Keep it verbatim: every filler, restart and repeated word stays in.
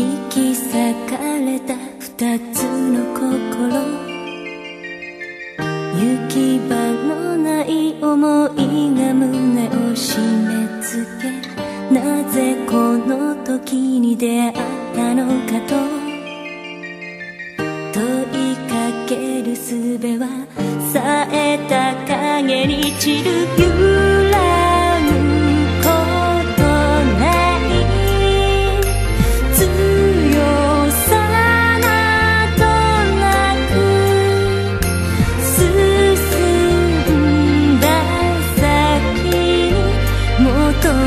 引き裂かれた二つの心、行き場のない思いが胸を締め付け、なぜこの時に出会ったのかと問いかける術は冴えた影に散る。